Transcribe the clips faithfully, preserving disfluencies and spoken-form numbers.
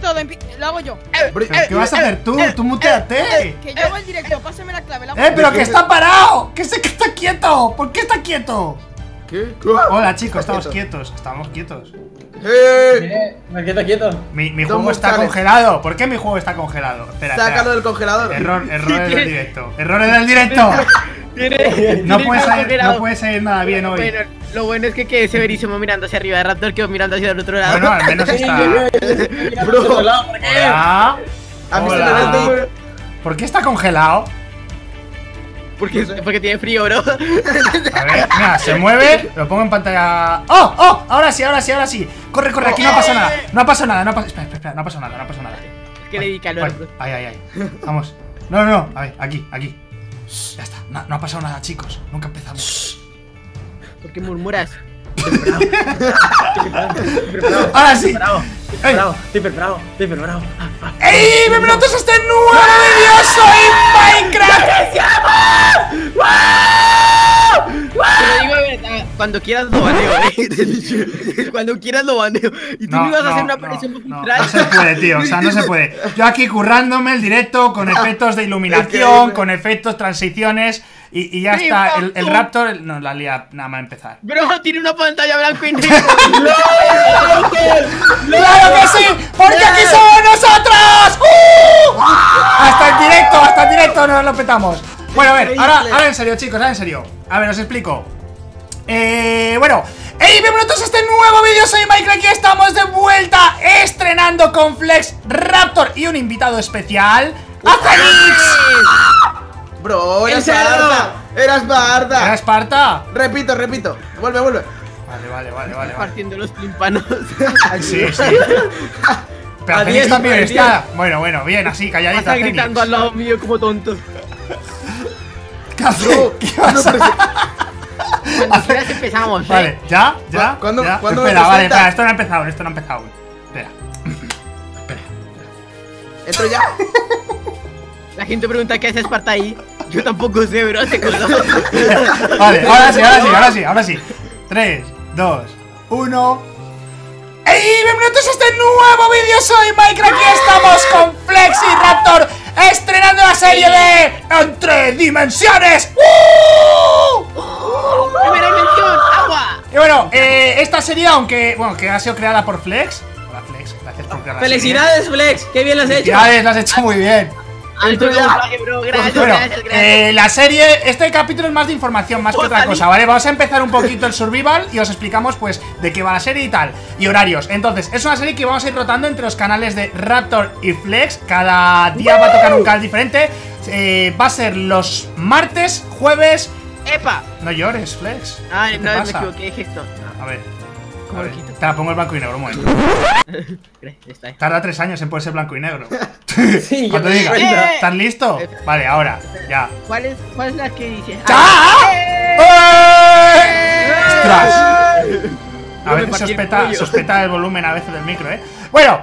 todo, ven, lo hago yo. Pero, ¿qué vas a hacer tú? Tú muteate. Que yo hago el directo, pásame la clave. La ¡Eh, pero que está parado! ¡Que sé que está quieto! ¿Por qué está quieto? ¿Qué? Hola chicos, estamos quieto? quietos, estamos quietos. ¡Eh! Me quedo quieto. Mi, mi juego está tales. congelado. ¿Por qué mi juego está congelado? Espera, Sácalo espera. del congelador. Error, error en el directo. Error en el directo. No puede salir, no puede salir nada bien hoy. Bueno, lo bueno es que quedé severísimo mirando hacia arriba de Raptor, que mirando hacia el otro lado. Bueno, al menos está. Bro. Hola. Hola. ¿Por qué está congelado? Porque, porque tiene frío, bro. A ver, mira, se mueve, lo pongo en pantalla. ¡Oh! ¡Oh! Ahora sí, ahora sí, ahora sí. Corre, corre, aquí no ha pasado nada. No ha pasado nada, no ha pasado. Espera, espera, espera, no ha pasado nada, no ha pasado nada. Es que le di calor. Vale. Ay, ay, ay. Vamos. No, no, no. A ver, aquí, aquí. Ya está, no, no ha pasado nada, chicos. Nunca empezamos. ¿Por qué murmuras? Estoy preparado. Estoy preparado. Ahora sí. Estoy preparado, estoy preparado, estoy preparado. ¡Ey! ¡Bienvenidos a este nuevo video! ¡Soy Minecraft! Te lo digo de verdad, cuando quieras lo baneo, ¿eh? Cuando quieras lo baneo. Y tú no, me vas no, a hacer una aparición no, no, no se puede, tío, o sea, no se puede. Yo aquí currándome el directo con efectos de iluminación, con efectos, transiciones. Y, y ya sí, está, el, el Raptor nos la lía nada más empezar. Bro, tiene una pantalla blanco y negro. ¡Claro que sí! ¡Porque aquí somos nosotros! ¡Uh! ¡Hasta el directo, hasta el directo nos lo petamos! Bueno, a ver, ahora, ahora en serio, chicos, ahora en serio. A ver, os explico. Eh, bueno, ¡hey! Bienvenidos a este nuevo vídeo, soy Minecraft y estamos de vuelta estrenando con Flex Raptor y un invitado especial, a Félix. Bro, era Esparta. Era Esparta. Era Esparta. Repito, repito. Vuelve, vuelve. Vale, vale, vale, vale. Partiendo los tímpanos. Sí, sí. Pero a Félix también está. Bueno, bueno, bien, así, calladita. Está gritando al lado mío como tonto. ¿Qué haces? ¿Qué vas a hacer? Cuando quieras empezamos. Vale, ¿ya? ¿Ya? ¿Cuándo? Espera, vale, espera. Esto no ha empezado, esto no ha empezado. Espera. Espera. ¿Entro ya? La gente pregunta qué hace Esparta ahí. Yo tampoco sé, bro. Se coló. Vale, ahora sí, ahora sí, ahora sí, ahora sí. tres, dos, uno. ¡Ey! Bienvenidos a este nuevo vídeo. Soy Minecraft. Aquí estamos con Flex y Raptor estrenando la serie de Entre Dimensiones. ¡Uh! Primera dimensión, agua. Y bueno, eh, esta serie, aunque bueno, que ha sido creada por Flex. Hola, Flex. Gracias por crear la serie. Felicidades, Flex. Qué bien lo has hecho. Felicidades, lo has hecho muy bien. Bro, gracias, bueno, gracias, gracias. Eh, la serie, este capítulo es más de información, más que otra cosa, ¿vale? Vamos a empezar un poquito el survival y os explicamos, pues, de qué va la serie y tal, y horarios. Entonces, es una serie que vamos a ir rotando entre los canales de Raptor y Flex. Cada día ¡Woo! va a tocar un canal diferente. Eh, va a ser los martes, jueves... ¡Epa! No llores, Flex. Ay, no, me equivoqué, dije esto. A ver, a ver. Te la pongo el blanco y negro, un momento. Tarda tres años en poder ser blanco y negro. Sí, yo te diga. ¿Estás listo? Vale, ahora, ya. ¿Cuál es, cuál es la que dice? ¡Ah! ¡Ostras! A veces sospeta, sospeta el volumen a veces del micro, ¿eh? Bueno,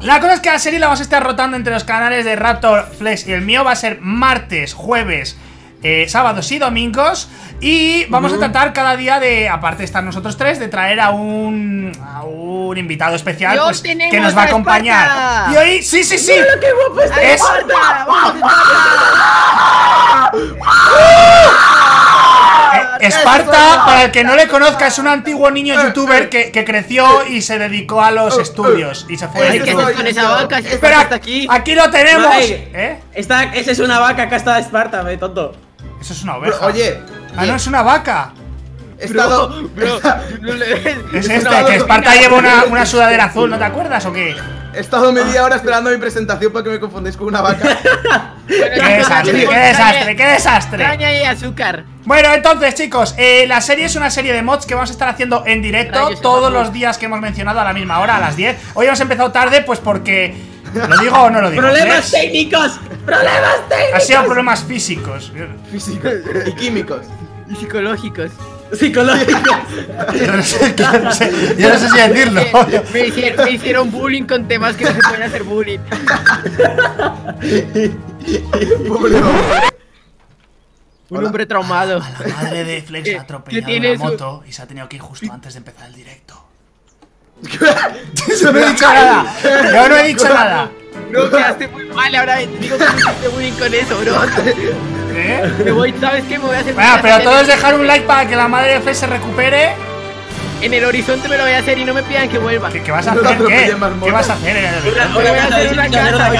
la cosa es que la serie la vamos a estar rotando entre los canales de Raptor, Flex y el mío. Va a ser martes, jueves, eh, sábados y domingos. Y vamos a tratar cada día de, aparte de estar nosotros tres, de traer a un, a un invitado especial pues, que nos va a acompañar. Esparta. Y hoy, sí, sí, sí. Mira lo que guapo está es... Esparta, para el que no le conozca, es un antiguo niño youtuber que, que creció y se dedicó a los estudios y se fue a YouTube. Espera, aquí lo tenemos. Vale. ¿Eh? Esta, esa es una vaca, acá está Esparta, me tonto. Eso es una oveja. Bro, oye. Ah, no, es una vaca. Bro, bro, es este, que Esparta lleva una, una sudadera azul, ¿no te acuerdas o qué? He estado media hora esperando mi presentación para que me confundáis con una vaca. ¡Qué desastre, qué desastre, qué desastre! Caña y azúcar. Bueno, entonces, chicos, eh, la serie es una serie de mods que vamos a estar haciendo en directo todos los días que hemos mencionado a la misma hora, a las diez. Hoy hemos empezado tarde, pues porque... ¿Lo digo o no lo digo? ¡Problemas ¿eh? técnicos! ¡Problemas técnicos! Ha sido problemas físicos. Físicos y químicos. Y psicológicos. Psicológicos. Yo no sé, yo no sé, yo no sé si decirlo. Me hicieron, me hicieron bullying con temas que no se pueden hacer bullying. Pobre hombre. Un Hola. hombre traumado. A la madre de Flex ha atropellado una moto su... y se ha tenido que ir justo antes de empezar el directo. Yo no he dicho nada. Yo no he dicho nada. Bro, quedaste muy mal ahora. Te digo que no hiciste muy bien con eso, bro. ¿Eh? Me voy, ¿sabes qué? Me voy a hacer. Bueno, pero todos dejar un like para que la madre de F se recupere. En el horizonte me lo voy a hacer y no me pidan que vuelva. ¿Qué, qué vas a hacer? No, ¿Qué? ¿Qué vas a hacer? Voy a hacer una casa.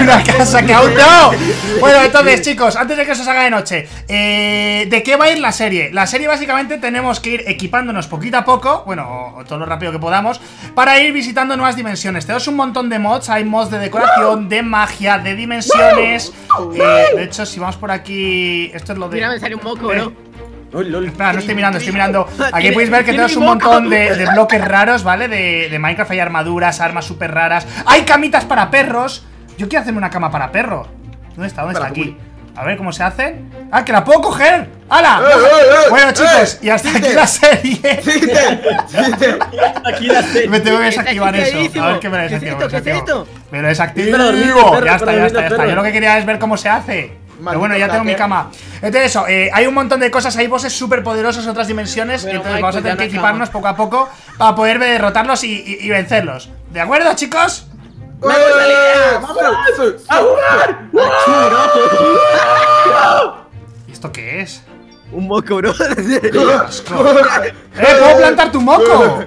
Una casa que aún no. Bueno, entonces, chicos, antes de que eso se haga de noche, eh, ¿de qué va a ir la serie? La serie básicamente tenemos que ir equipándonos poquito a poco, bueno, todo lo rápido que podamos, para ir visitando nuevas dimensiones. Tenemos un montón de mods, hay mods de decoración, de magia, de dimensiones. Eh, de hecho, si vamos por aquí, esto es lo de. Mira, me sale un moco, ¿no? Oh, lol. Espera, no estoy mirando, estoy mirando. Aquí podéis ver que tenemos un montón de, de bloques raros, ¿vale? De, de Minecraft, hay armaduras, armas súper raras. Hay camitas para perros. Yo quiero hacerme una cama para perro. ¿Dónde está? ¿Dónde está? Aquí. A ver cómo se hace. ¡Ah, que la puedo coger! ¡Hala! Eh, eh, bueno, eh, chicos, eh, y hasta aquí la serie. Me tengo que desactivar eso. A ver qué me lo desactivo. ¿Qué es esto? Me lo desactivo. Ya está, ya está, ya está. Yo lo que quería es ver cómo se hace. Pero bueno, ya tengo mi cama. Entonces eso, eh, hay un montón de cosas, hay bosses súper poderosos en otras dimensiones. Bueno, entonces Mike, vamos a tener que equiparnos poco a poco para poder derrotarlos y, y, y vencerlos. ¿De acuerdo, chicos? ¡Vamos a jugar! ¿Y esto qué es? Un moco, bro. ¡Eh, puedo plantar tu moco!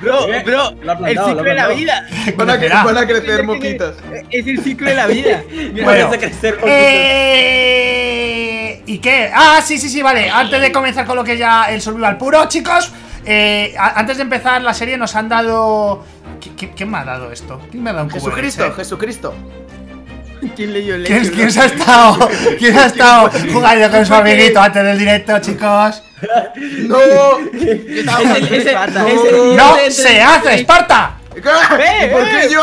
Bro, bro, plantado, el ciclo de la vida. Van a, van a crecer moquitos. Es el ciclo de la vida. Bueno, van a crecer eh... ¿Y qué? Ah, sí, sí, sí, vale. Antes de comenzar con lo que es ya el survival puro, chicos, eh, antes de empezar la serie nos han dado... ¿Qué, qué, ¿Quién me ha dado esto? ¿Quién me ha dado un cubo? Jesucristo, ¿eh? Jesucristo. ¿Quién leyó el libro? ¿Quién se ha estado? ¿Quién ha estado jugando con su amiguito antes del directo, chicos? ¡No! ¡No se hace, Esparta! ¿Por qué yo?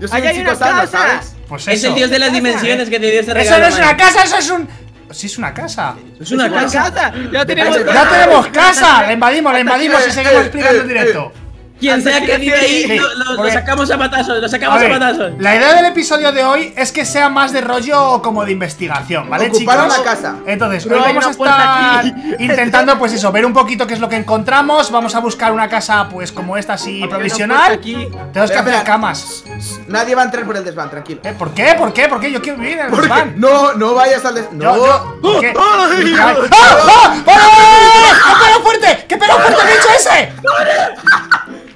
Yo soy un chico sano, ¿sabes? Es el dios de las dimensiones que te dio ese regalo. Eso no es una casa, eso es un... Sí, es una casa. Es una casa. Ya tenemos casa. La invadimos, la invadimos y seguimos explicando el directo. Quien sea que vive ahí, sí, lo, lo, lo sacamos a patazos, lo sacamos a, ver, a patazos. La idea del episodio de hoy es que sea más de rollo como de investigación, ¿vale, Ocuparon chicos? La casa. Entonces, hoy vamos a estar intentando, pues eso, ver un poquito qué es lo que encontramos. Vamos a buscar una casa, pues como esta, así provisional. Tenemos que hacer camas. Nadie va a entrar por el desván, tranquilo. ¿Eh? ¿Por qué? ¿Por qué? ¿Por qué? Yo quiero vivir en el desván. No, no vayas al desván. No. ¡Oh! ¡Qué pelo fuerte! ¡Qué pelo fuerte me ha hecho ese!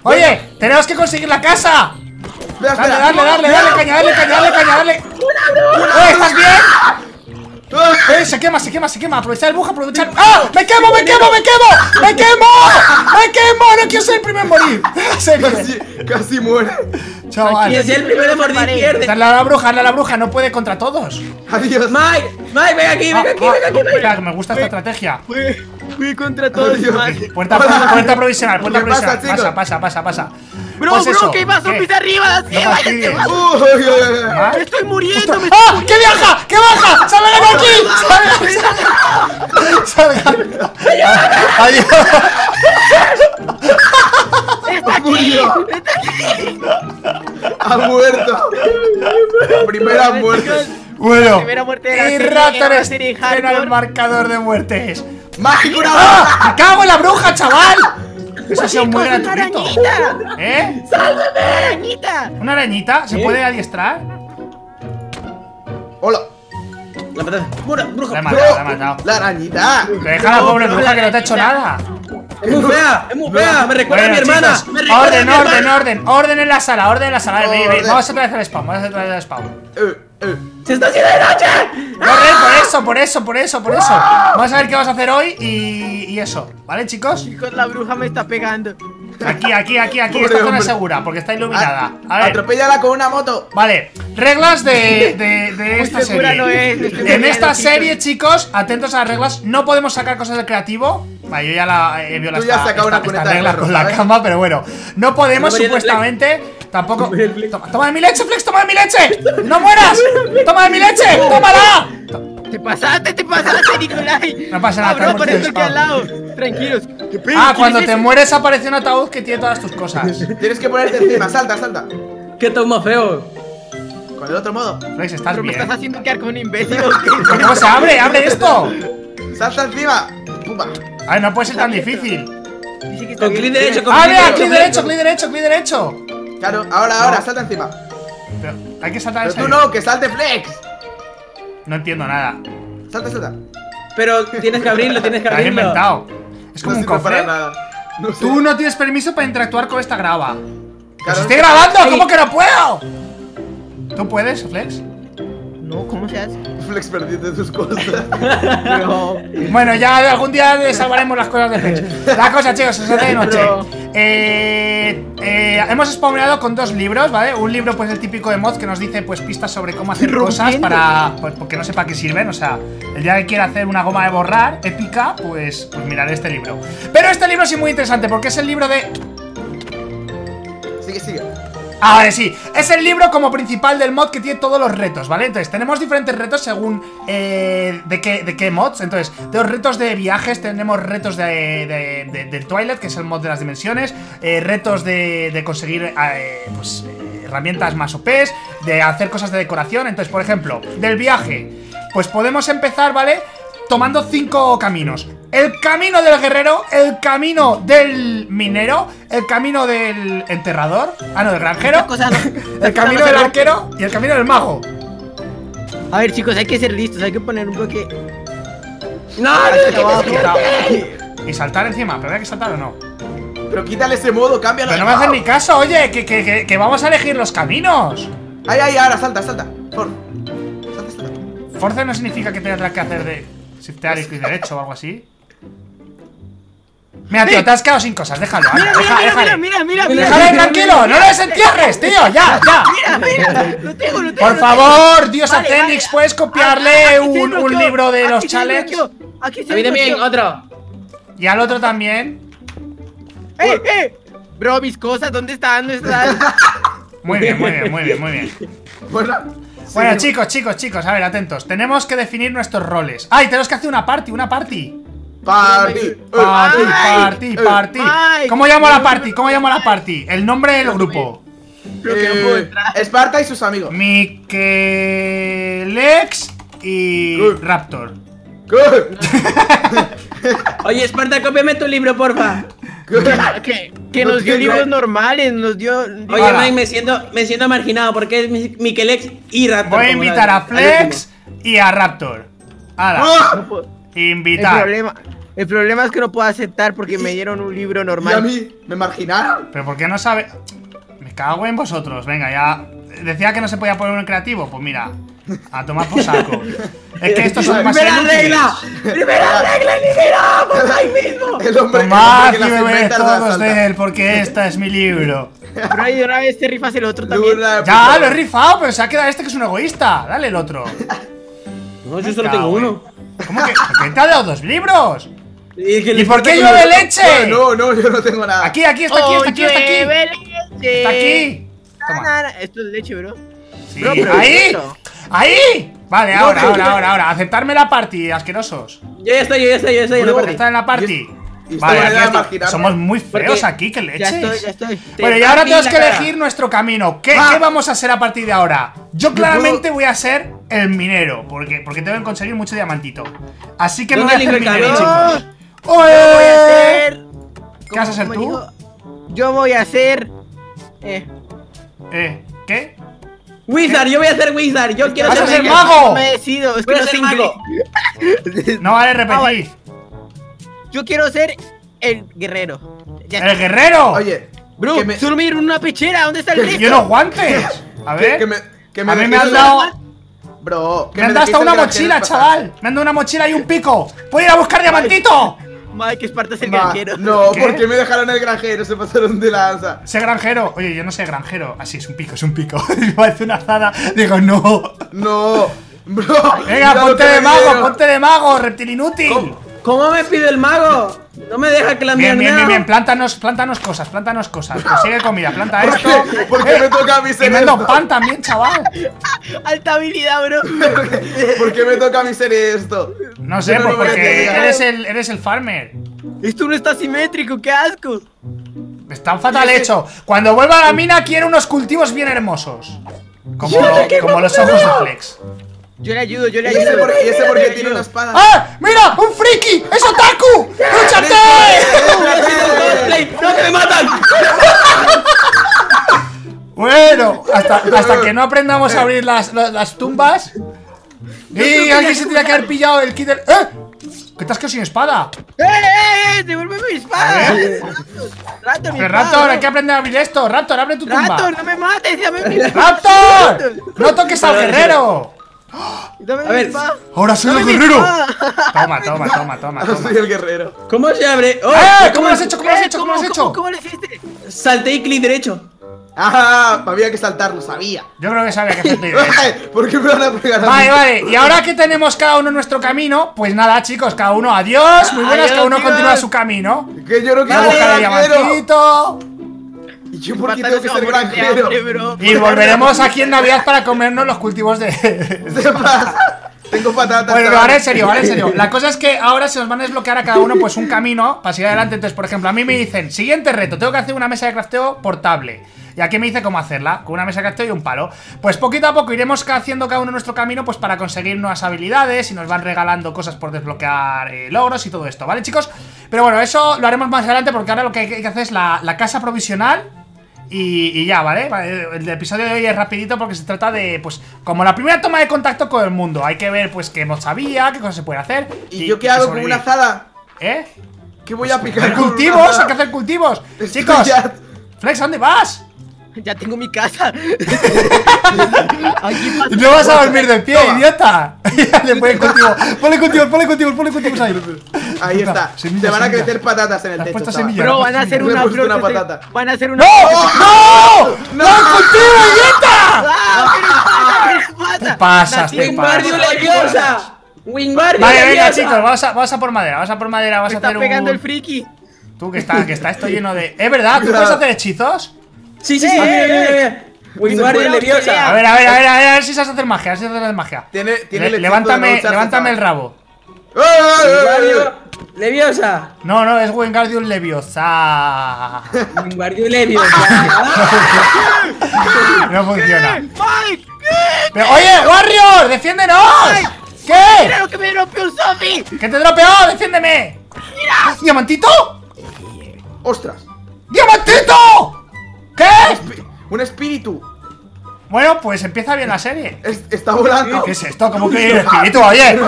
Oye, tenemos que conseguir la casa. Dale, dale, dale, dale, caña, dale, caña, dale, caña, dale. ¡Eh, estás bien! ¡Eh, se quema, se quema, se quema! Aprovecha el bug, aprovecha el... ¡Ah! ¡Me quemo, me quemo, me quemo! ¡Me quemo! ¡Me quemo! ¡No quiero ser el primero en morir! Casi, casi muere. Chaval. Y si el primero en morir pierde. Dale a la bruja, dale a la bruja, no puede contra todos. Adiós. Mike, Mike, ven aquí, ven aquí, ven aquí. Mira, me gusta esta estrategia. Fui contra todos. Puerta, puerta provisional, puerta provisional. Pasa, pasa, pasa, pasa. Bro, pues bro, eso, que hay más zombies arriba. No váyate, uh, me estoy muriendo. Me estoy ¡Ah! Muriendo. ¡Que viaja! ¡Que baja! ¡Salgan de aquí! ¡Salgan! ¡Salgan! ¡Adiós! ¡Está aquí! ¡Está aquí! ¡Ha muerto! Primera muerte. Bueno, y Raptor está en el marcador de muertes. ¡Mágico, una bruja! ¡Me cago en la bruja, chaval! Eso ha sido muy gratuito. ¿Eh? ¡Sálvame, arañita! ¿Una arañita? ¿Se ¿Eh? puede adiestrar? ¡Hola! La patada. ¡Bruja! La he matado, la he matado. ¡La arañita! ¡Deja a la pobre bruja que no te ha hecho nada! ¡Es muy fea! ¡Es muy fea! ¡Me recuerda bueno, a mi hermana! Chicos, me recuerda ¡Orden, a mi orden, hermana. orden! ¡Orden en la sala! ¡Orden en la sala! Ven, ven, vamos otra vez al spawn, vamos otra vez al spawn. Uh. ¡Se está haciendo de noche! Corre, por eso, por eso, por eso, por eso. Vamos a ver qué vas a hacer hoy y, y eso, ¿vale, chicos? Chicos, la bruja me está pegando. Aquí, aquí, aquí, aquí, esta zona es segura porque está iluminada. A ver. Atropéllala con una moto. Vale, reglas de, de, de esta serie. No es, en esta serie, chicos, atentos a las reglas. No podemos sacar cosas del creativo. Vale, yo ya la he violado. Tú ya has sacado una cuneta de reglas con la cama, pero bueno. No podemos, supuestamente. Tampoco. Toma, toma de mi leche, Flex, toma de mi leche. ¡No mueras! ¡Toma de mi leche! ¡Tómala! Te pasaste, te pasaste, Nicolai. No pasa nada, ah, bro, te aquí al lado. Tranquilos. Ah, cuando te mueres aparece un ataúd que tiene todas tus cosas. Tienes que ponerte encima, salta, salta. Qué toma feo. Con el otro modo. Flex, estás pero bien. Me estás haciendo quedar como un imbécil. ¿Cómo se abre? ¡Abre esto! Salta encima. Pumba. Ay, no puede ser tan difícil. Con clic derecho, con clic derecho. ¡Ah, clic derecho, clic derecho, clic derecho! Claro, ahora, ahora, salta encima. Pero hay que saltar encima. Pero tú no, que salte Flex. No entiendo nada. Salta, salta. Pero tienes que abrirlo, tienes que abrirlo. Lo has inventado. Es como un cofre. Tú no tienes permiso para interactuar con esta grava. ¡Pero estoy grabando! ¿Cómo que no puedo? ¿Tú puedes, Flex? No, ¿cómo se hace? Flex perdiendo tus cosas. No. Bueno, ya algún día desabaremos las cosas de Flex. La cosa, chicos, es de noche. Eh, eh, hemos spawneado con dos libros, ¿vale? Un libro, pues el típico de mods que nos dice pues pistas sobre cómo hacer cosas para. Pues porque no sé para qué sirven. O sea, el día que quiera hacer una goma de borrar épica, pues, pues miraré este libro. Pero este libro sí es muy interesante porque es el libro de. Sigue, sigue. Ahora sí, es el libro como principal del mod que tiene todos los retos, ¿vale? Entonces, tenemos diferentes retos según eh, de, qué, de qué mods. Entonces, tenemos retos de viajes, tenemos retos de, de, de, de Twilight, que es el mod de las dimensiones, eh, retos de, de conseguir eh, pues, eh, herramientas más O Pes, de hacer cosas de decoración. Entonces, por ejemplo, del viaje, pues podemos empezar, ¿vale? Tomando cinco caminos. El camino del guerrero, el camino del minero, el camino del enterrador, ah no, del granjero, cosa, no, el camino no del arquero y el camino del mago. A ver, chicos, hay que ser listos, hay que poner un bloque. No, no, no. Y saltar encima, pero hay que saltar o no. Pero quítale ese modo, cámbialo. Pero no me hacen ni caso, oye, que, que, que, que vamos a elegir los caminos. Ay, ay, ahora salta, salta. For. Salta, salta. Forza no significa que tengas que hacer de. Si te haces derecho o algo así. Mira, tío, te has quedado sin cosas, déjalo. Mira, mira, mira, mira, mira, mira. Déjalo tranquilo, no lo desentierres, tío, ya, ya. Mira, mira, lo tengo, lo tengo. Por favor, Dios a Cenix, puedes copiarle un libro de los challenges. Aquí se viene otro. Y al otro también. ¡Eh, eh! Bro, mis cosas, ¿dónde están? ¿Dónde están? Muy bien, muy bien, muy bien, muy bien. Bueno, chicos, chicos, chicos, a ver, atentos. Tenemos que definir nuestros roles. ¡Ay, tenemos que hacer una party, una party! Party, party, party, party. ¿Cómo llamo a la party? ¿Cómo llamo a la party? El nombre del grupo. Eh, Esparta y sus amigos. Miquelex y Good. Raptor. Good. Oye, Esparta, cópiame tu libro, porfa. Que, que nos dio libros normales, nos dio... Oye, hola. Mike, me siento, me siento marginado porque es Miquelex y Raptor. Voy a invitar a Flex y a Raptor. Ahora, ¡oh! Invitar. El problema, el problema es que no puedo aceptar porque me dieron un libro normal. ¿Y a mí? ¿Me marginaron? Pero ¿por qué no sabe? Me cago en vosotros, venga, ya... Decía que no se podía poner un creativo, pues mira... A tomar por saco. Es que estos son más ¡Primera regla! ¡Primera regla y ¡por ahí mismo! El hombre Tomad y bebed todos de él, porque esta es mi libro. Pero ahí de una vez te rifas el otro también. Ya, lo he rifado, pero se ha quedado este que es un egoísta. Dale el otro. No, yo solo tengo uno. ¿Cómo que? ¿Por qué te ha dado dos libros? ¿Y por qué yo de leche? No, no, yo no tengo nada. Aquí, aquí, está aquí, está aquí, está aquí. Está aquí. Esto es leche, bro. ¡Ahí! ¡Ahí! Vale, ahora, no, ahora, no, ahora, no. ahora. Aceptarme la party, asquerosos. Yo ya estoy, yo ya estoy, yo ya estoy. Bueno, está en la party. Yo, vale, aquí estoy, somos muy feos aquí, que leches. Ya estoy, ya estoy. Bueno, y ahora tenemos que cara. elegir nuestro camino. ¿Qué, ah. ¿Qué vamos a hacer a partir de ahora? Yo claramente voy a ser el minero, porque, porque tengo que conseguir mucho diamantito. Así que me voy a hacer minero, chicos. Yo voy a hacer... ¿Qué vas a hacer tú? Digo, yo voy a hacer... Eh. Eh, ¿qué? Wizard, ¿Qué? yo voy a hacer Wizard, yo quiero ser, ser mago. No me decido, es que no soy mago. No vale repetir. Yo quiero ser el guerrero. Ya ¡El está. guerrero! Oye, bro, que me... solo me dieron una pechera, ¿dónde está el resto? Yo los guantes. A ver, que, que me, que me a mí me han dado. Bro, que me, me han dado hasta una mochila, chaval. Me han dado una mochila y un pico. ¡Puedo ir a buscar diamantito! Mike, Esparta es el Ma, granjero. No, ¿Qué? ¿por qué me dejaron el granjero? Se pasaron de lanza. Sé granjero. Oye, yo no sé granjero. Así, ah, es un pico, es un pico. Me parece una azada. Digo, no. No, bro. Venga, ponte de mago, dieron. ponte de mago, reptil inútil. ¿Cómo? ¿Cómo me pide el mago? No me deja que la mierda. Bien, bien, bien, plántanos, plántanos cosas, plántanos cosas. Consigue comida, planta esto. Porque ¿Por qué me toca a mí ser esto? Me pan también, chaval. Alta habilidad, bro. ¿Por qué me toca a mí ser esto? No sé, no pues porque eres el, eres el farmer. Esto no está simétrico, qué asco. Está fatal hecho. Cuando vuelva a la mina, quiero unos cultivos bien hermosos. Como, como los ojos de Flex. Yo le ayudo, yo le ayudo. ¿Y ese por, y ese porque tiene una espada? ¡Ah! ¡Mira! ¡Un friki! ¡Es otaku! ¡Luchate! hasta, hasta que no aprendamos a abrir las, las, las tumbas. ¡Ey! Alguien se tiene que haber pillado el kit del... ¡Eh! ¿Qué te has quedado sin espada? ¡Eh, eh, eh! ¡Devuelve mi espada! ¡Raptor, mi Raptor, hay que aprender a abrir esto! ¡Raptor, abre tu tumba! ¡Raptor, no me mates! ¡Dame mi espada! ¡Raptor! ¡No toques al guerrero! ¡Dame mi espada! ¡Ahora soy el guerrero! Toma, toma, toma, toma. Ahora soy el guerrero. ¿Cómo se abre? ¡Eh! ¿Cómo lo has hecho? ¿Cómo lo has hecho? ¿Cómo lo has hecho? ¿Cómo lo hiciste? Salté y clic derecho. ¡Ah! Había que saltar, lo sabía. Yo creo que sabía que salté. ¿Por qué me van a pegar a mí? Vale, vale. Y ahora que tenemos cada uno nuestro camino, pues nada, chicos, cada uno adiós. Muy buenas, adiós, cada uno tío. Continúa su camino. Que yo no quiero buscar el diamantito. ¿Y yo por qué tengo que ser granjero? Y volveremos aquí en Navidad para comernos los cultivos de. ¿Qué pasa? Tengo patatas. Bueno, ahora en serio, ahora en serio. La cosa es que ahora se nos van a desbloquear a cada uno pues un camino para seguir adelante. Entonces, por ejemplo, a mí me dicen, siguiente reto, tengo que hacer una mesa de crafteo portable. Y aquí me dice cómo hacerla, con una mesa de crafteo y un palo. Pues poquito a poco iremos haciendo cada uno nuestro camino, pues para conseguir nuevas habilidades. Y nos van regalando cosas por desbloquear eh, logros y todo esto, ¿vale, chicos? Pero bueno, eso lo haremos más adelante porque ahora lo que hay que hacer es la, la casa provisional. Y, y ya, ¿vale? El episodio de hoy es rapidito porque se trata de, pues, como la primera toma de contacto con el mundo. Hay que ver, pues, qué no sabía, qué cosas se pueden hacer. ¿Y, y yo qué hago con una azada? ¿Eh? ¿Qué voy a picar? ¡Cultivos! ¡Hay que hacer cultivos! ¡Chicos! ¡Flex, ¿dónde vas? Ya tengo mi casa. No vas a dormir de pie, toma, idiota. Le ponen cultivos, ponle cultivos, ponle cultivos, ponle cultivos ahí. Ahí está. Semilla, te van a crecer semilla. Patatas en el techo. Pero van a hacer una, una patata. Van a hacer una. ¡No! ¡No! ¡No, no cultivo, idiota! ¡Te pasas, te pasas! ¡Leviosa! ¡Wingardium Leviosa! Vale, venga, chicos, vamos a, vamos a por madera, vamos a por madera, vas a hacer un. Está pegando el friki. Tú que está, que está esto lleno de. ¿Es verdad? ¿Tú puedes hacer hechizos? Sí, sí, sí, Wingardium Leviosa. A ver, a ver, a ver, a ver, a ver si sabes hacer magia, a ver si sabes hacer magia. Tiene, tiene Le, el levántame, levántame el rabo. Wingardium Leviosa. No, no, es Wingardium Leviosa. Wingardium Leviosa. No funciona. Pero, oye, Warrior, defiéndenos. ¿Qué? Mira lo que me dropeó un zombie. ¿Qué te dropeó? Defiéndeme. Mira. ¿Diamantito? Ostras. ¡Diamantito! ¿Qué? Un espíritu. Bueno, pues empieza bien la serie. Es, está volando. ¿Qué es esto? ¿Cómo que el espíritu? Oye,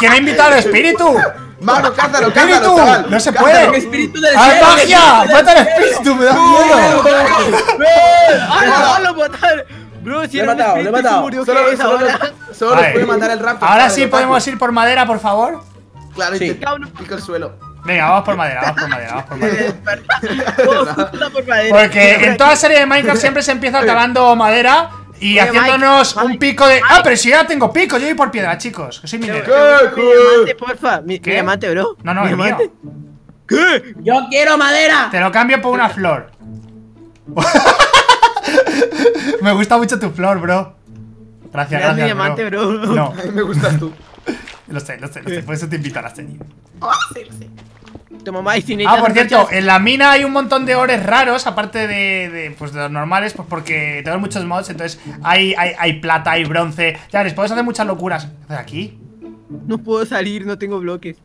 ¿quién ha invitado al espíritu? Mano, cártalo, cártalo, chaval. No se puede. ¡Ay, magia! ¡Mata al espíritu! ¡Me da miedo! ¡Ah, lo mataron! Bro, si era un espíritu que murió, ¿qué es ahora? Solo nos puede matar el raptor. Ahora sí podemos ir por madera, por favor. Claro, y te pica el suelo. Venga, vamos por madera, vamos por madera, vamos por madera. Porque en toda serie de Minecraft siempre se empieza talando madera y haciéndonos un pico de... Ah, pero si ya tengo pico, yo voy por piedra, chicos. Que soy minero. Mi diamante, porfa. Mi diamante, bro. No, no, es mío. ¿Qué? Yo quiero madera. Te lo cambio por una flor. Me gusta mucho tu flor, bro. Gracias, gracias, bro. Diamante, bro. No. Me gustas tú. Lo sé, lo sé, lo sé. Por eso te invito a la serie. Ah, sí, lo sé. Ah, por cierto, en la mina hay un montón de ores raros, aparte de, de, pues, de los normales, pues porque tenemos muchos mods, entonces hay, hay, hay plata, hay bronce. Ya les podemos hacer muchas locuras. ¿Qué haces aquí? No puedo salir, no tengo bloques.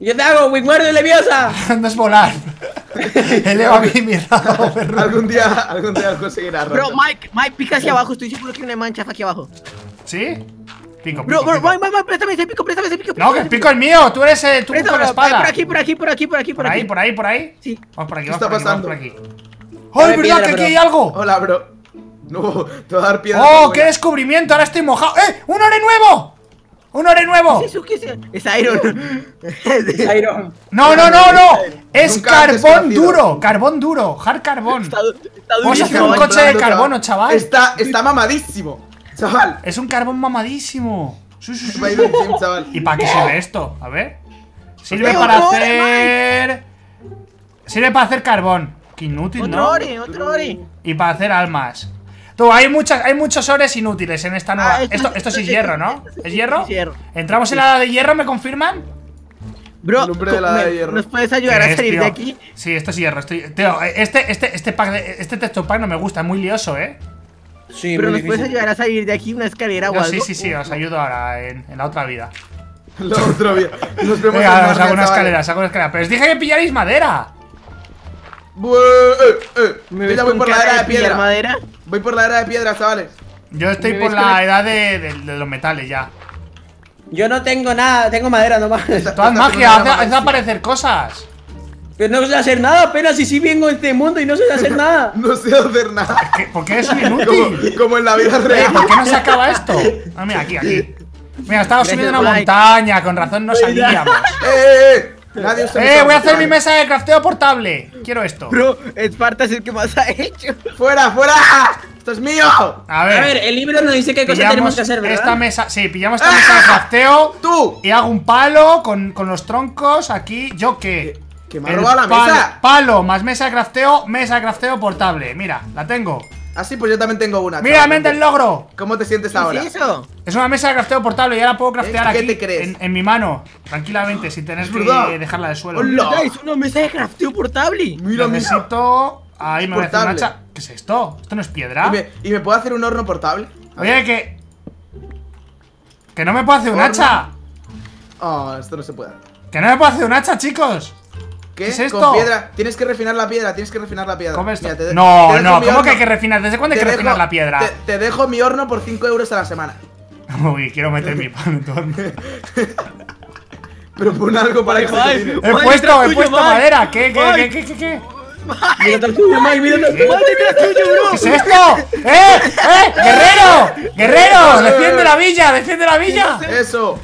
¡Yo te hago, Wingardium Leviosa! No es volar. Eleva mi mirada, perro. Algún día, algún día lo conseguirás. Bro, Mike, Mike, pica hacia abajo, estoy seguro que hay una mancha aquí abajo. ¿Sí? Pico, pico, bro, bro, bro, bro, préstame ese pico, préstame ese pico. No, que el pico es mío, tú eres el, tú con la espada. Por aquí, por aquí, por aquí, por aquí, por aquí. Por ahí, por ahí, por ahí. Sí. Vamos por aquí, vamos por aquí, vamos por aquí. ¡Ay, verdad que aquí hay algo! Hola, bro. No, te va a dar piedra. ¡Oh, qué descubrimiento! Ahora estoy mojado. ¡Eh! ¡Un ore nuevo! ¡Un ore nuevo! ¿Qué es eso? ¿Qué es eso? Es Iron. Es Iron. No, no, no, no. Es carbón duro, carbón duro, hard carbón. Vamos a hacer un coche de carbono, chaval. Está, está mamadísimo. Chaval. Es un carbón mamadísimo. Sí, sí, sí. ¿Y para qué sirve esto? A ver. Sirve para hacer... Sirve para hacer carbón. Qué inútil, ¿no? Otro ore, otro ore. Y para hacer almas. Tú, hay muchas, hay muchos ores inútiles en esta nueva... Ah, esto, esto, esto sí es hierro, ¿no? ¿Es hierro? ¿Entramos en la edad de hierro? ¿Me confirman? Bro, de la de hierro. ¿Nos puedes ayudar a salir tío? De aquí? Sí, esto es hierro. Estoy... Tío, este, este, este, pack de, este texto pack no me gusta. Es muy lioso, ¿eh? Sí, pero nos difícil. Puedes ayudar a salir de aquí una escalera no, o algo. Sí, sí, sí, os ayudo ahora en, en la otra vida. La otra vida. Nos vemos. Venga, os hago una escalera, os hago una escalera. Pero os dije que pillaréis madera. Bueh, eh, eh. Me voy por la era de piedra. Madera. Voy por la era de piedra, chavales. Yo estoy por la edad de, de, de los metales ya. Yo no tengo nada, tengo madera nomás. Todas magia, hace, hace aparecer cosas. Pero no sé hacer nada, apenas si sí vengo a este mundo y no sé hacer nada. No sé hacer nada. ¿Por qué es inútil? Como, como en la vida real. ¿Por qué no se acaba esto? Ah, mira, aquí, aquí. Mira, estamos subiendo una like. montaña, con razón no salíamos. ¡Eh, eh, eh! Nadie ¡Eh, voy a hacer mi mesa de crafteo portable! Quiero esto. Bro, Esparta es el que más ha hecho. ¡Fuera, fuera! ¡Esto es mío! A ver, a ver el libro nos dice qué cosa tenemos que hacer, ¿verdad? Esta mesa, sí, pillamos esta ¡Ah! mesa de crafteo. ¡Tú! Y hago un palo con, con los troncos aquí. ¿Yo qué? Que me ha robado la palo, mesa. Palo más mesa de crafteo, mesa de crafteo portable. Mira, la tengo. Ah, sí, pues yo también tengo una. Mira, mente el logro. ¿Cómo te sientes ahora? ¿Qué es eso? Es una mesa de crafteo portable y ahora puedo craftear aquí. ¿Qué te crees? En, en mi mano, tranquilamente, sin tener que dejarla de suelo. ¡Hola! ¡Es una mesa de crafteo portable! Mira, necesito. Ahí me voy a hacer una hacha. ¿Qué es esto? ¿Esto no es piedra? ¿Y me, y me puedo hacer un horno portable? Oye, que. Que no me puedo hacer un hacha. Oh, esto no se puede. Que no me puedo hacer un hacha, chicos. ¿Qué? ¿Qué es esto? Con piedra. Tienes que refinar la piedra, tienes que refinar la piedra. ¿Cómo esto? Mira, te no, te no, ¿cómo horno? que hay que refinar? ¿Desde cuándo hay te que dejo, refinar la piedra? Te, te dejo mi horno por cinco euros a la semana. Uy, quiero meter mi pan en tu horno. Pero pon algo para que se te He puesto, he puesto madera. ¿Qué, qué, qué, qué, qué? Mira tras tuyo, Mike, mira tras tuyo, bro. ¿Qué es esto? ¡Eh! ¡Eh! ¡Guerrero! ¡Guerrero! ¡Defiende la villa! ¡Defiende la villa! Eso.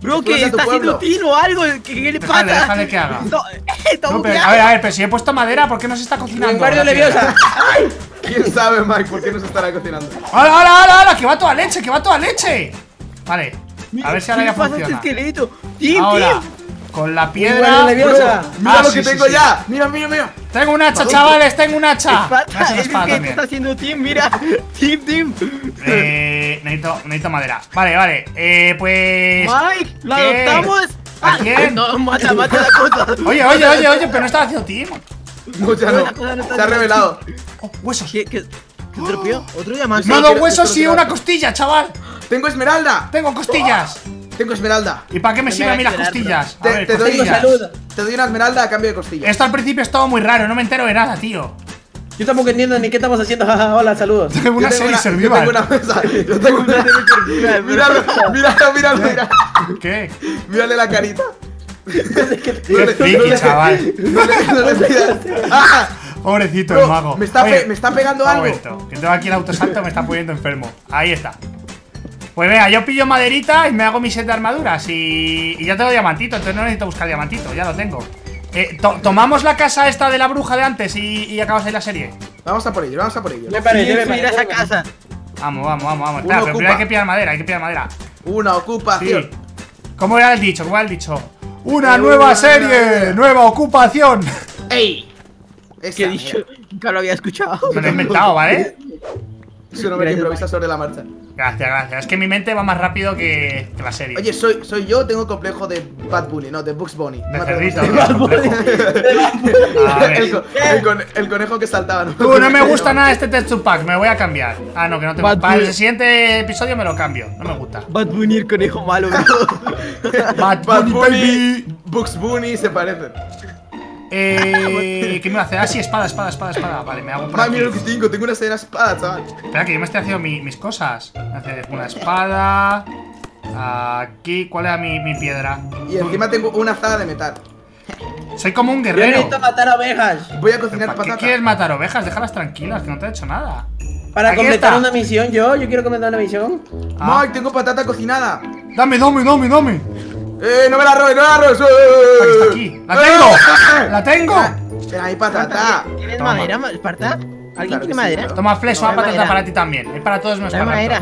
Bro, que está haciendo tiro o algo, que le pasa. Déjale que haga. No, no, pero, a ver, a ver, pero si he puesto madera, ¿por qué no se está cocinando? Wingardium Leviosa. ¿Quién sabe, Mike, por qué no se estará cocinando? ¡Hola, hola, hola, hola! ¡Que va toda leche, que va toda leche! Vale, a ver si ahora ya funciona. Ahora, con la piedra. Leviosa. Mira ah, lo que sí, tengo sí, ya. Sí. Mira, mira, mira. Tengo un hacha, chavales, tengo un hacha. Espada, es espada, que está haciendo team, mira. Team, team. Eh, necesito, necesito madera. Vale, vale. Eh, pues. Mike, ¿la ¿qué? adoptamos? ¿A quién? No, mata, mata la cosa. Oye, oye, oye, oye, pero no estaba haciendo team. No, ya no. no, no se ha revelado. Oh, huesos. ¿Qué, qué, qué oh. Otro Otro diamante. No, dos huesos y una costilla, chaval. Tengo esmeralda. Tengo costillas. Oh. Tengo esmeralda. ¿Y para qué me sirven a mí las costillas? Te, ver, te, costillas. Doy, te doy una esmeralda a cambio de costillas. Esto al principio es todo muy raro, no me entero de nada, tío. Yo tampoco entiendo ni qué estamos haciendo. Hola, saludos. Tengo una serie serviva. Yo tengo una mesa. Yo tengo una serie. Míralo, míralo, míralo, míralo. ¿Qué? Mírale la carita. Qué friki, chaval. ¡Ah! Pobrecito el mago. Me está pegando algo. Que tengo aquí el autosalto, me está poniendo enfermo. Ahí está. Pues vea, yo pillo maderita y me hago mi set de armaduras y, y ya tengo diamantito, entonces no necesito buscar diamantito, ya lo tengo. Eh, to ¿Tomamos la casa esta de la bruja de antes y, y acabas ahí la serie? Vamos a por ello, vamos a por ello. Me parece, me parece esa casa. Vamos, vamos, vamos, vamos. Claro, pero primero hay que pillar madera, hay que pillar madera. Una ocupación. Sí. ¿Cómo era el dicho? ¿Cómo era el dicho? ¡Una nueva serie! ¡Nueva ocupación! ¡Ey! ¿Qué he dicho? Nunca lo había escuchado. Me lo he inventado, ¿vale? Eso no me improvisa sobre la marcha. Gracias, gracias. Es que mi mente va más rápido que, que la serie. Oye, soy, soy yo, tengo complejo de Bad Bunny, no, de Bugs Bunny. De cerdito, de Bad Bunny. El conejo que saltaba. No, Tú, no me gusta nada este texture pack, me voy a cambiar. Ah, no, que no tengo. Para el siguiente episodio me lo cambio, no me gusta. Bad Bunny, el conejo malo. Bad Bunny, Bugs Bunny se parecen. Eh, ¿qué me va a hacer? Ah, sí, espada, espada, espada, espada. Vale, me hago por aquí. Mira lo que tengo, tengo una espada, espada, chaval. Espera, que yo me estoy haciendo mi, mis cosas. Me hace una espada. Aquí, ¿cuál era mi, mi piedra? Y encima tengo una azada de metal. Soy como un guerrero. Yo necesito matar ovejas. Voy a cocinar patatas. ¿Para qué quieres matar ovejas? Déjalas tranquilas, que no te he hecho nada. Para completar está. una misión, yo, yo quiero completar una misión. Ah. Mike, tengo patata cocinada. Dame, dame, dame, dame. Eh, no me la robes, no me la robes. Está aquí, la tengo, ¡Eh! la tengo. Pero hay patata. ¿Tienes Toma. madera, Esparta? ¿Alguien claro tiene madera? Sí. Toma flesh, no, una patata madera. para ti también. Es para todos nuestra madera.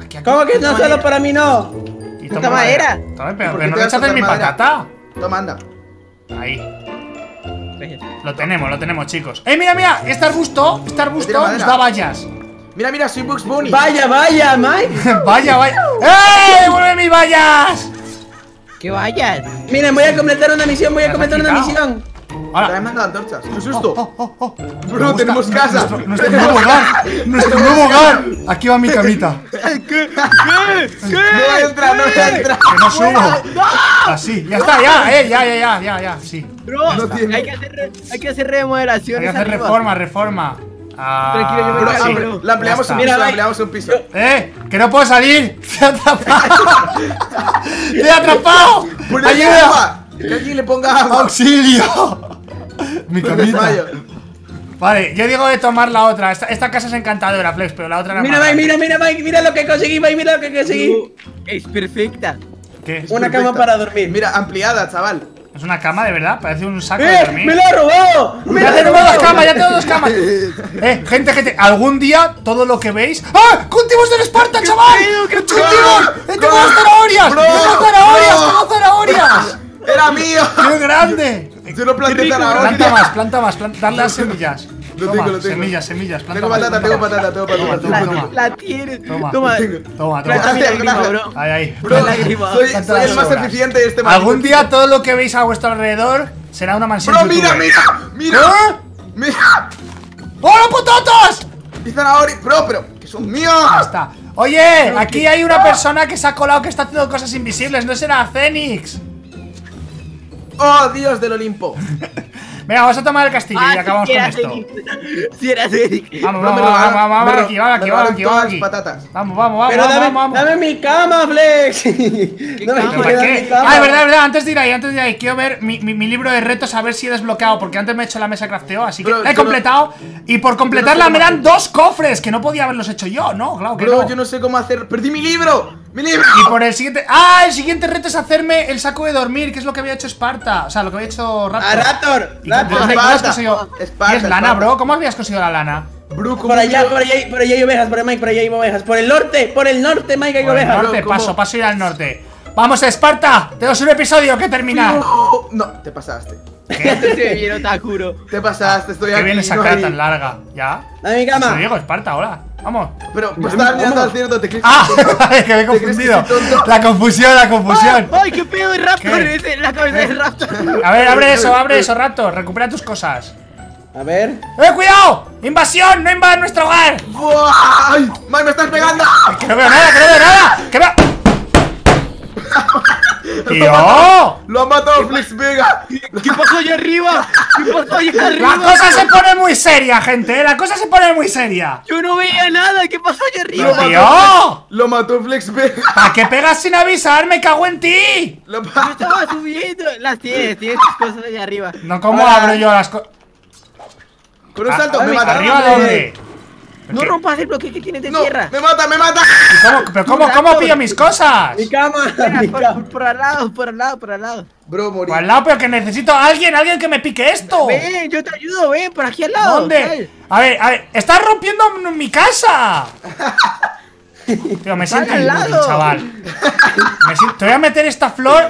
Aquí, aquí. ¿Cómo que no madera? solo para mí no? Y toma ¿Toma madera. madera. Toma, pero, pero no rechaces mi madera? patata. Toma, anda. Ahí. Lo tenemos, lo tenemos, chicos. Eh, mira, mira, este arbusto, este arbusto nos da vallas. Mira, mira, soy Bugs Bunny. Vaya, vaya, Mike. Vaya, vaya. ¡Eh! ¡Vuelve mis vallas! ¡Que vayas! Miren, voy a completar una misión, voy a completar una misión. Ahora trae más antorchas. ¡Qué susto! Oh, oh, oh, oh. Bro, tenemos casa. Nuestro, nuestro nuevo hogar. Nuestro nuevo hogar. Aquí va mi camita. ¿Qué? ¿Qué? ¿Qué? No entra, no entra. Que no subo. ¡No! Así, ya está, ya, eh, ya, ya, ya, ya, ya. Sí. Bro, hay que hacer remodelaciones. Hay que hacer reforma, reforma. Ah, tranquilo, yo me bro, sí, bro. La ampliamos un piso, la ampliamos un piso. ¡Eh! ¡Que no puedo salir! ¡Te he atrapado! ¡Te he atrapado! ¡Ayuda! ¡Que alguien le ponga agua! ¡Auxilio! Mi camita. Vale, yo digo de tomar la otra. Esta, esta casa es encantadora, Flex, pero la otra no. Mira, Mike, mira, mira, Mike, mira lo que conseguí, Mike, mira lo que conseguí. Uh, es perfecta. ¿Qué? Es una perfecta. Cama para dormir. Mira, ampliada, chaval. Es una cama de verdad, parece un saco ¡Eh! de dormir. ¡Me la he robado! ¡Me la he robado! ¡Ya tengo dos camas! ¡Ya tengo dos camas! Eh, gente, gente, algún día todo lo que veis. ¡Ah! ¡Cultivos del Esparta, chaval! ¡Cultivos! ¡Tengo dos zanahorias! ¡Tengo zanahorias! ¡Tengo zanahorias! ¡Era mío! ¡Qué grande! Yo no planté zanahorias. Planta más, planta más, planta las semillas. Lo tengo, lo tengo. Semillas, semillas, planta más. Tengo patata, tengo patata, tengo patata. Toma, toma. La tienes. Toma, toma. Toma, toma. Ahí, ahí. Bro, soy el más eficiente de este momento. Algún día todo lo que veis a vuestro alrededor será una mansión. Bro, mira, mira, mira. Mira. ¡Hola, patatas! Y zanahorias. Bro, pero que son míos. Ya está. Oye, aquí hay una persona que se ha colado que está haciendo cosas invisibles. No será Fénix. ¡Oh, Dios del Olimpo! Venga, vamos a tomar el castillo ah, y acabamos si con esto. Si era Eric. Vamos, vamos, no, vamos, vamos, vamos, aquí, vamos, aquí, vamos, aquí, vamos, aquí. Vamos, vamos, vamos, Pero vamos, dame, vamos. Dame mi cama, Flex. ¿Qué no, cama? ¿Para qué? Mi cama. Ah, es verdad, es verdad, antes de ir ahí, antes de ir ahí, quiero ver mi, mi, mi libro de retos a ver si he desbloqueado, porque antes me he hecho la mesa crafteo, así que bro, la he completado. No, y por completarla no me dan dos cofres, que no podía haberlos hecho yo, ¿no? Claro que bro, no. Yo no sé cómo hacer. ¡Perdí mi libro! ¡Mi libro! Y por el siguiente. ¡Ah! El siguiente reto es hacerme el saco de dormir, que es lo que había hecho Esparta. O sea, lo que había hecho Raptor. ¡A Raptor! ¿Y Raptor, Esparta, has conseguido? Esparta, ¿Y es lana, Esparta. Bro? ¿Cómo habías conseguido la lana? Bro, por allá, yo... por allá, por allá hay ovejas, por Mike, por allá hay ovejas. Por el norte, por el norte, Mike, hay por ovejas. Por el norte, bro, paso, paso ir al norte. ¡Vamos, Esparta! ¡Tenemos un episodio que terminar! No, no te pasaste. ¿Qué? Te pasaste, estoy aquí. Qué bien esa cara tan larga, ¿ya? Dame mi cama. Te digo, Esparta, hola. Vamos. Pero me estaba mirando al cielo, te crees. Ah, es que me he confundido. La confusión, la confusión. Ay, qué pedo el Raptor, la cabeza del Raptor. A ver, abre eso, abre eso, Raptor. Recupera tus cosas. A ver. ¡Eh, cuidado! ¡Invasión! ¡No invadas nuestro hogar! ¡Ay! ¡Mike, me estás pegando! ¡Que no veo nada, que no veo nada! ¡Que veo! ¡Tío! ¡Lo ha matado FlexVega! ¿Qué pasó allá arriba? ¿Qué pasó allá arriba? La cosa se pone muy seria, gente, ¿eh? La cosa se pone muy seria. Yo no veía nada, ¿qué pasó allá arriba? Lo ¡Tío! Lo mató FlexVega. ¿Para qué pegas sin avisar? ¡Me cago en ti! Lo yo estaba subiendo. Las tienes, tienes tus cosas allá arriba. No, ¿cómo ah, abro yo las cosas? Con un salto, ah, me mata. ¿Arriba dónde? No rompas el bloque que tienes de no, tierra. Me mata, me mata. Cómo, ¿Pero cómo, cómo pillo mis cosas? Mi cama. Espera, mi por, cama. Por, por al lado, por al lado, por al lado. Bro, morí. Por al lado, pero que necesito a alguien, alguien que me pique esto. Ven, yo te ayudo, ven, por aquí al lado. ¿Dónde? ¿Sale? A ver, a ver, estás rompiendo mi casa. Tío, me siento al lado, chaval. Me siento, te voy a meter esta flor.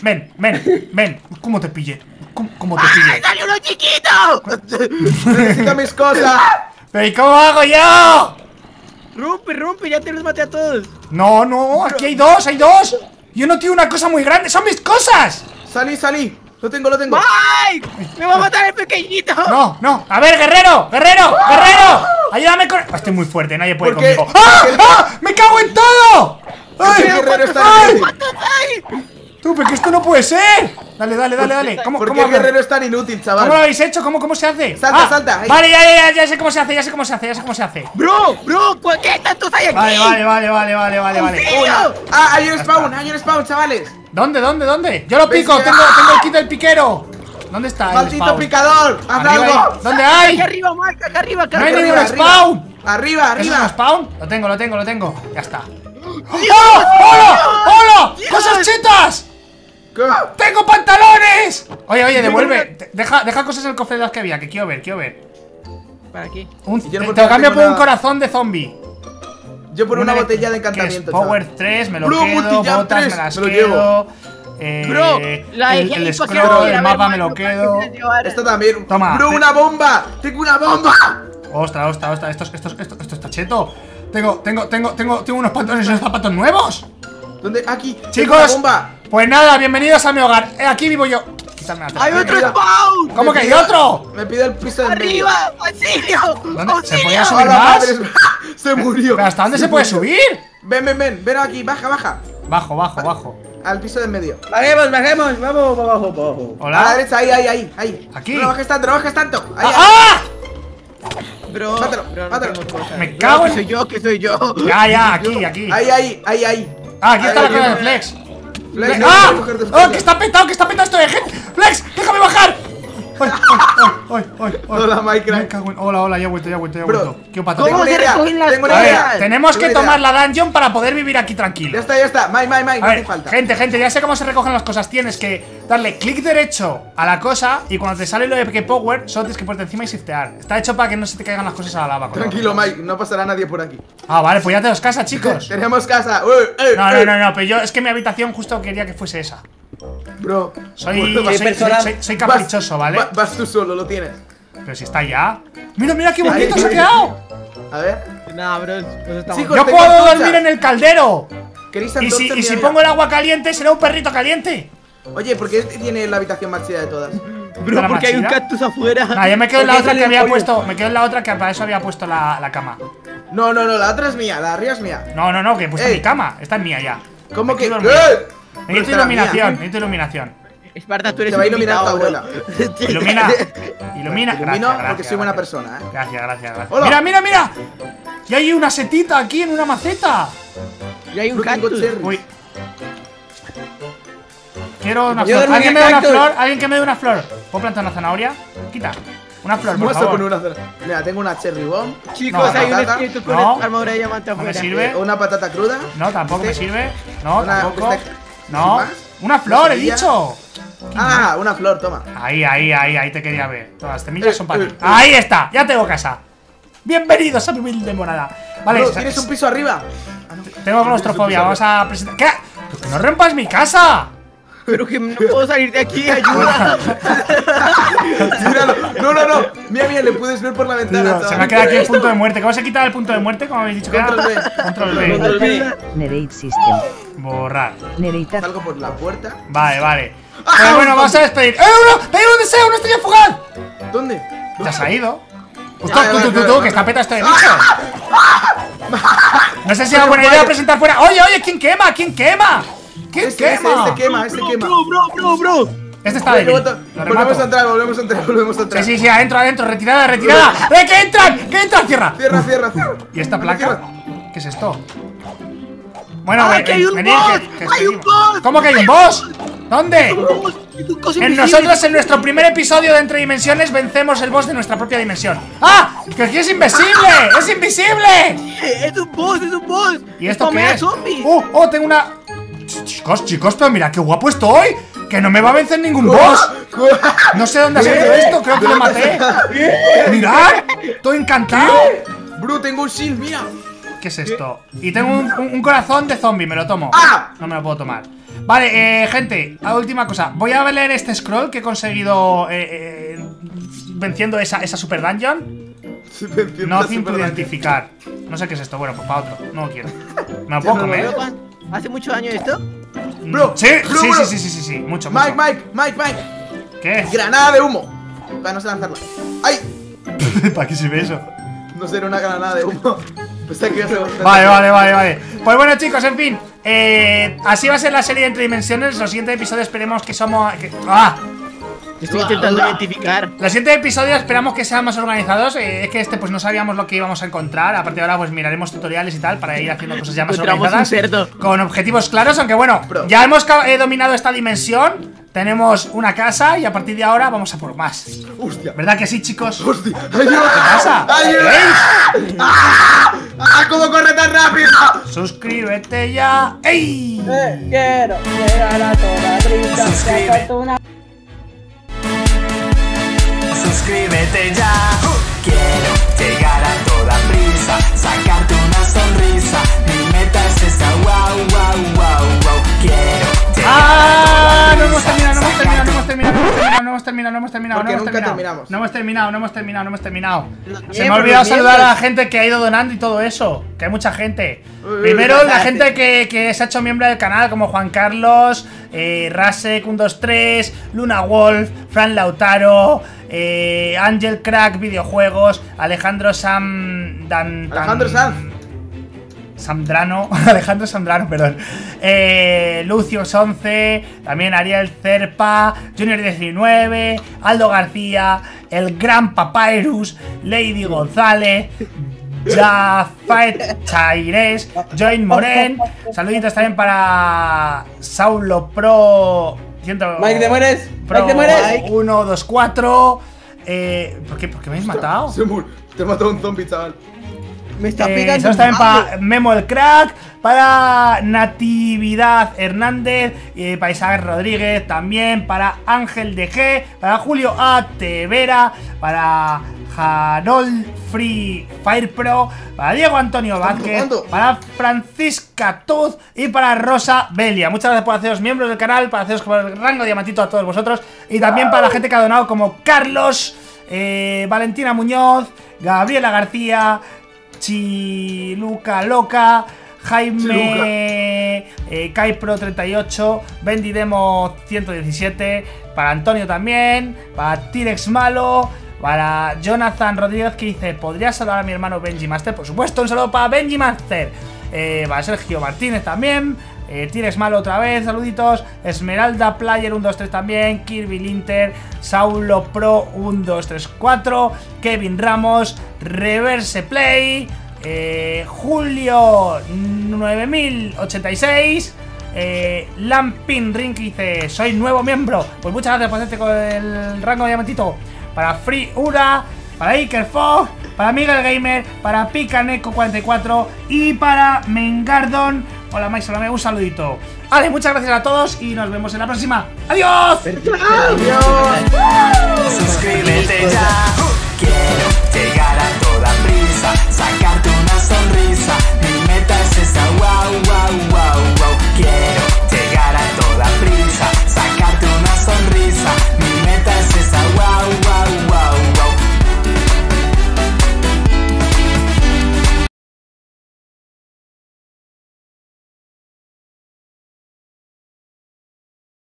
Ven, ven, ven. ¿Cómo te pillé? ¿Cómo, cómo te pillé? ¡Ay, sale uno chiquito! Necesito mis cosas. ¿Pero y cómo hago yo? Rompe, rompe, ya te los maté a todos. No, no, aquí hay dos, hay dos. Yo no tengo una cosa muy grande, son mis cosas. Salí, salí, lo tengo, lo tengo. ¡Ay! ¡Me va a matar el pequeñito! No, no, a ver, guerrero, guerrero, guerrero. Ayúdame con... Oh, estoy muy fuerte, nadie puede conmigo. ¡Ah! ¡Ah! ¡Me cago en todo! ¡Ay! ¡Ay! ¡Ay! Tú, pero que esto no puede ser. Dale, dale, dale, dale. ¿Cómo, ¿Por qué el guerrero es tan inútil, chaval? ¿Cómo lo habéis hecho? ¿Cómo, cómo se hace? Salta, ah, salta. Ahí. Vale, ya, ya, ya sé cómo se hace, ya sé cómo se hace, ya sé cómo se hace. Bro, bro, ¿por qué tantos hay aquí? Vale, vale, vale, vale, vale, vale, vale. Ah, hay un spawn, hay un spawn, chavales. ¿Dónde, dónde, dónde? Yo lo pico, tengo, tengo el kit del piquero. ¿Dónde está? ¡Maldito picador! ¡Haz algo! ¿Dónde hay? Acá arriba, Mark, acá arriba, acá arriba. No hay ningún spawn. Arriba, arriba. ¿Es un spawn? Lo tengo, lo tengo, lo tengo. Ya está. ¡Hola! ¡Hola! ¡Hola! ¡Cosas chetas! ¿Qué? ¡Tengo pantalones! Oye, oye, devuelve. Deja, deja cosas en el cofre de las que había, que quiero ver, quiero ver. ¿Para aquí? Un, yo no te lo cambio por una... un corazón de zombie. Yo por una, una botella de, de encantamiento. Power tres, me lo bro, quedo. Botas, tres, me las me lo quedo. Eh, bro, la el, el scroll, el mapa me lo quedo. Esto también. Toma. Bro, una bomba. Tengo una bomba. Ostras, ostras, ostras. Esto, esto, esto, esto está cheto. Tengo, tengo, tengo, tengo, tengo unos pantalones y unos zapatos nuevos. ¿Dónde? Aquí. Chicos. Bomba. Pues nada, bienvenidos a mi hogar. Eh, aquí vivo yo. Quítame la ¡Hay otro spawn! ¿Cómo que hay otro? Me pide el piso de arriba. ¡Auxilio! ¿Dónde? ¡Auxilio! ¿Se podía subir más? Se murió. ¿Pero hasta dónde se, se puede subir? Ven, ven, ven, ven aquí, baja, baja. Bajo, bajo, bajo. Al piso de en medio. Bajemos, bajemos, vamos, vamos, vamos. Hola. A la derecha, ahí, ahí, ahí, ahí. Aquí. No bajes tanto, no bajes tanto. Ahí, ¡ah! Ahí. Bro, mátalo, bro, mátalo. No cosas, me cago en... Que soy yo, que soy yo. Ya, ya, aquí, aquí. Ahí, ahí, ahí, ahí. Ah, aquí ahí, está ahí, la cara de Flex. Flex, no, ¡ah! ¡Oh, que está petado, que está petado esto de gente! ¡Flex, déjame bajar! Oy, oy, oy, oy, oy. Hola, Minecraft. En... Hola, hola, ya he vuelto, ya he vuelto, ya he vuelto. Bro, ¿qué pata? ¿Cómo se recogen las cosas? Tenemos que tomar la dungeon para poder vivir aquí tranquilo. Ya está, ya está. Mai, mai, mai, no hace falta. Gente, gente, ya sé cómo se recogen las cosas. Tienes que darle clic derecho a la cosa y cuando te sale lo de que power, solo tienes que ponerte encima y shiftear. Está hecho para que no se te caigan las cosas a la lava. Tranquilo, Mike, no pasará nadie por aquí. Ah, vale, pues ya tenemos casa, chicos. Tenemos casa. Uh, uh, no, no, no, no, pero yo es que mi habitación justo quería que fuese esa. Bro, soy, soy, soy, soy caprichoso, ¿vale? Vas, vas tú solo, lo tienes. Pero si está ya. Mira, mira qué bonito se ha quedado. A ver. Nah, bro, estamos... Chicos, yo puedo dormir en el caldero. Y si, y si pongo el agua caliente, será un perrito caliente. Oye, ¿por qué tiene la habitación más chida de todas? Bro, porque hay un cactus afuera. Nah, yo me quedo en la otra que había puesto. Me quedo en la otra que para eso había puesto la, la cama. No, no, no, la otra es mía, la de arriba es mía. No, no, no, que he puesto mi cama. Esta es mía ya. ¿Cómo que? Necesito iluminación, necesito iluminación. Esparta, tú eres... Te va a iluminar tu abuela. Ilumina, ilumina. Gracias, ilumino gracias, porque soy buena gracias. persona, ¿eh? Gracias, gracias, gracias. Hola. Mira, mira, mira. Y hay una setita aquí en una maceta. Y hay un cactus. Uy. Quiero una flor. ¿Alguien me da una flor? ¿Alguien que me dé una flor? ¿Puedo plantar una zanahoria? Quita. Una flor, por favor. Una flor. Mira, tengo una cherry bomb. Chicos, no, hay un espíritu con no. armadura de diamante afuera. ¿No me sirve? ¿Una patata cruda? No, tampoco me sirve. No, tampoco. No, una flor, he dicho. Ah, una flor, toma. Ahí, ahí, ahí, ahí te quería ver. Todas las semillas son para ti. Ahí está, ya tengo casa. Bienvenidos a mi humilde morada. Vale, ¿tienes un piso arriba? Tengo claustrofobia, vamos a presentar. ¿Qué? ¡Que no rompas mi casa! Pero que no puedo salir de aquí, ayuda. No, no, no. Mira, mira, le puedes ver por la ventana. Se me ha quedado aquí el punto de muerte. ¿Cómo se quita el punto de muerte? Como habéis dicho que era. Control B. Control B. Nerate System. Borrar. Nereita. Salgo por la puerta. Vale, vale. Pero bueno, vamos a despedir. ¡Eh, uno! ¡Te un deseo! ¡Una estrella fugaz! ¿Dónde? ¿Te has ido? Ostras, tú, tú, tú, que está peta esto de bicho. No sé si es buena idea presentar fuera. Oye, oye, ¿quién quema? ¿Quién quema? ¿Qué este, quema? Este, este quema, este bro, quema. Bro, bro, bro, bro. Este está débil. Volvemos a entrar, volvemos a entrar, volvemos a entrar. Sí, sí, sí, adentro, adentro, retirada, retirada. ¡Eh, que entran! ¡Que entran! ¡Cierra! Cierra, cierra, cierra. ¿Y esta placa? Cierra. ¿Qué es esto? Bueno, ah, que hay un venid, boss. Que, que ¡Hay un boss! ¿Cómo que hay un boss? ¿Dónde? En nosotros, en nuestro primer episodio de Entre Dimensiones, vencemos el boss de nuestra propia dimensión. ¡Ah! ¡Que aquí es invisible! ¡Es invisible! ¡Es un boss, es un boss! ¿Y esto qué es? ¡Oh, oh, tengo una...! Chicos, chicos, pero mira qué guapo estoy. Que no me va a vencer ningún boss. No sé dónde ha salido esto, creo que lo maté. Mirad, estoy encantado. Bro, tengo un shield, mira. ¿Qué es esto? Y tengo un, un, un corazón de zombie, me lo tomo. No me lo puedo tomar. Vale, eh, gente, la última cosa. Voy a leer este scroll que he conseguido eh, eh, venciendo esa, esa super dungeon. No sin tu identificar. No sé qué es esto, bueno, pues para otro. No lo quiero. Me lo puedo comer. ¿Hace mucho daño esto? Bro, sí, bro, sí, bro. sí, sí, sí, sí, sí, mucho, Mike, mucho. Mike, Mike, Mike, Mike. ¿Qué? Granada de humo. Para no lanzarla. ¡Ay! ¿Para qué sirve eso? No será una granada de humo. Vale, vale, vale, vale. Pues bueno, chicos, en fin. Eh, así va a ser la serie de Entre Dimensiones. Los siguientes episodios esperemos que somos. Que, ¡Ah! Estoy intentando identificar. Los siguientes episodios esperamos que sean más organizados. Eh, es que este pues no sabíamos lo que íbamos a encontrar. A partir de ahora pues miraremos tutoriales y tal para ir haciendo cosas ya más organizadas. Con objetivos claros, aunque bueno, Bro. ya hemos eh, dominado esta dimensión. Tenemos una casa y a partir de ahora vamos a por más. Hostia. ¿Verdad que sí, chicos? Hostia. ¡Ayuda! ¿Qué pasa? ¡Ayuda! ¿Eh? ¡Ah! ¡Ah! ¡Cómo corre tan rápido! Suscríbete ya. ¡Ey! Eh, quiero llegar a toda prisa. Suscríbete ya, quiero llegar a toda prisa, sacarte una sonrisa, mi meta es esa, wow, wow, wow, wow, quiero llegar ah, a toda prisa, no hemos terminado, no hemos terminado, no hemos terminado, no hemos terminado, no hemos terminado, no hemos terminado, no hemos terminado, no hemos terminado, se me ha olvidado saludar a la gente que ha ido donando y todo eso, que hay mucha gente. Primero la gente que, que se ha hecho miembro del canal, como Juan Carlos, eh, Rasek uno dos tres, Luna Wolf, Fran Lautaro, eh, Angel Crack Videojuegos, Alejandro Sam Dan, Alejandro Sam Sandrano, Alejandro Sandrano, perdón, eh, Lucius once, también Ariel Cerpa, Junior diecinueve, Aldo García, el Gran Papyrus, Lady González, Jafaet Chaires, Join Moren, saluditos también para Saulo Pro ciento, Mike de Mueres, Pro Mike de Mueres uno dos cuatro. Eh, ¿por, qué, ¿Por qué me habéis matado? Te he matado un zombie, chaval. Me está eh, picando. Saludos también para Memo el Crack, para Natividad Hernández, eh, para Isabel Rodríguez también, para Ángel D G, para Julio A. Tevera, para Harold Free Fire Pro, para Diego Antonio Vázquez, para Francisca Tuz y para Rosa Belia. Muchas gracias por haceros miembros del canal, para haceros con el rango diamantito a todos vosotros y también para la gente que ha donado como Carlos, eh, Valentina Muñoz, Gabriela García, Chiluca Loca, Jaime eh, Caipro treinta y ocho, Bendidemo ciento diecisiete, para Antonio también, para Tirex Malo, para Jonathan Rodríguez que dice: ¿podrías saludar a mi hermano Benji Master? Por supuesto, un saludo para Benji Master. Eh, para Sergio Martínez también, eh, Tirex Malo otra vez, saluditos. Esmeralda Player uno dos tres también, Kirby Linter, Saulo Pro uno dos tres cuatro, Kevin Ramos, Reverse Play, eh, Julio nueve mil ochenta y seis, eh, Lampin Ring dice: soy nuevo miembro. Pues muchas gracias por hacerte con el rango de diamantito. Para Free Ura, para Iker Fox, para Miguel Gamer, para Picaneco cuarenta y cuatro y para Mengardon. Hola Mike, saludame, un saludito. Vale, muchas gracias a todos y nos vemos en la próxima. ¡Adiós! ¡Adiós! ¡Suscríbete ya!